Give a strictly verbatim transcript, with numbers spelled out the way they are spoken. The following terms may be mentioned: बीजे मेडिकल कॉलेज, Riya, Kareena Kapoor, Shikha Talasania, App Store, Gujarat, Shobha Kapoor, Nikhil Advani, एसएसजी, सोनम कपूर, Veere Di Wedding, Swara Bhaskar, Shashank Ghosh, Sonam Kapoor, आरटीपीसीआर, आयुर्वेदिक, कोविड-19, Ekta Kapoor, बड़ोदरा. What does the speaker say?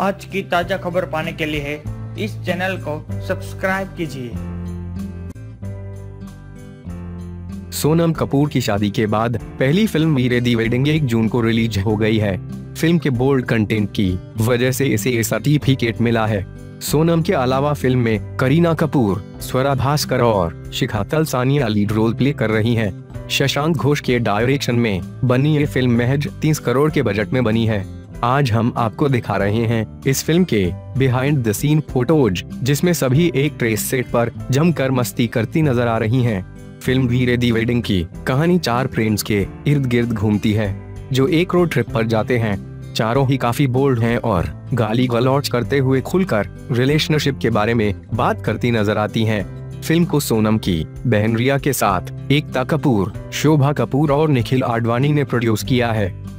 आज की ताजा खबर पाने के लिए इस चैनल को सब्सक्राइब कीजिए। सोनम कपूर की शादी के बाद पहली फिल्म वीरे दी वेडिंग एक जून को रिलीज हो गई है। फिल्म के बोल्ड कंटेंट की वजह से इसे सर्टिफिकेट मिला है। सोनम के अलावा फिल्म में करीना कपूर, स्वरा भास्कर और Shikha Talsania lead role play कर रही हैं। शशांक घोष के डायरेक्शन में बनी ये फिल्म महज तीस करोड़ के बजट में बनी है। आज हम आपको दिखा रहे हैं इस फिल्म के बिहाइंड द सीन फोटोज, जिसमें सभी एक ट्रेस सेट पर जमकर मस्ती करती नजर आ रही हैं। फिल्म वीरे दी वेडिंग की कहानी चार फ्रेंड्स के इर्द गिर्द घूमती है जो एक रोड ट्रिप पर जाते हैं। चारों ही काफी बोल्ड हैं और गाली गलौज करते हुए खुलकर रिलेशनशिप के बारे में बात करती नजर आती हैं। फिल्म को सोनम की बहन रिया के साथ एकता कपूर, शोभा कपूर और निखिल आडवाणी ने प्रोड्यूस किया है।